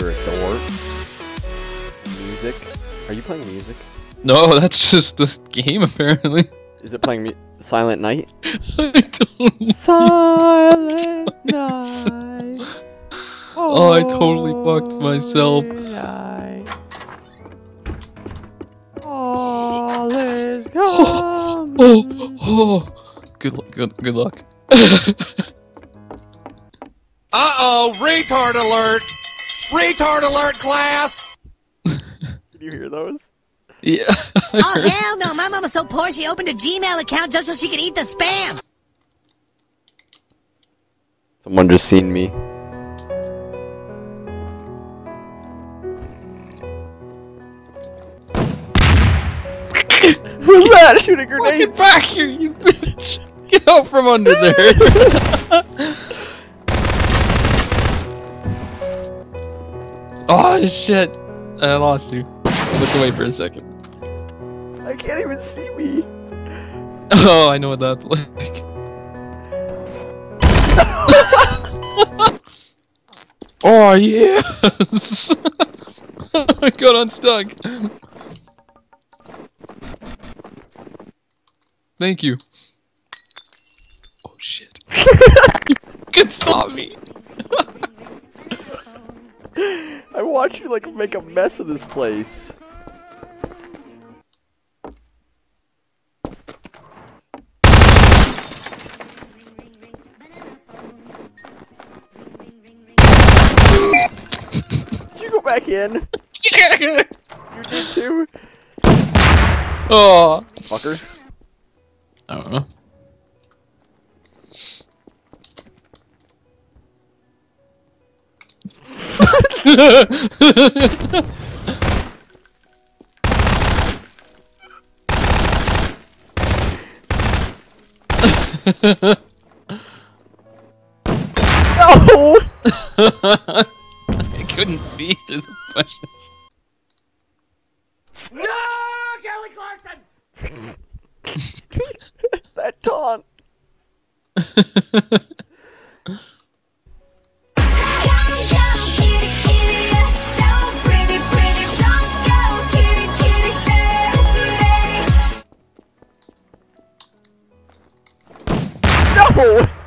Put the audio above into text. you're a dork. Music. Are you playing music? No, that's just this game, apparently. Is it playing Silent Night? I don't Silent Night. Oh, I totally fucked myself. All is gone. Oh. Good luck. Good luck. Uh-oh, retard alert! Retard alert, class! Did you hear those? Yeah. Oh, hell no! My mom was so poor she opened a Gmail account just so she could eat the spam! Someone just seen me. Who's that? Shooting grenades! Get back here, you bitch! Get out from under there! Oh shit! I lost you. I looked away for a second. I can't even see me. Oh, I know what that's like. Oh yes! I got unstuck. Thank you. Oh shit! You fucking saw me. I watched you, like, make a mess of this place. Did you go back in? Yeah. You did too? Oh, fucker. I don't know. No! I couldn't see through the bushes. No, Kelly Clarkson! That taunt. Oh!